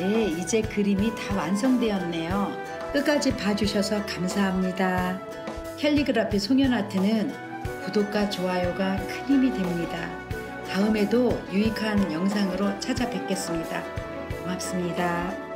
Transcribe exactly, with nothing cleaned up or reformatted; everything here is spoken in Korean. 네, 이제 그림이 다 완성되었네요. 끝까지 봐주셔서 감사합니다. 캘리그라피 송현아트는 구독과 좋아요가 큰 힘이 됩니다. 다음에도 유익한 영상으로 찾아뵙겠습니다. 고맙습니다.